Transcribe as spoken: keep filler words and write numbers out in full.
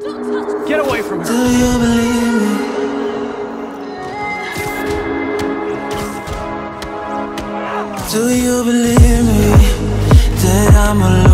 Get away from her! Do you believe me? Do you believe me that I'm alive?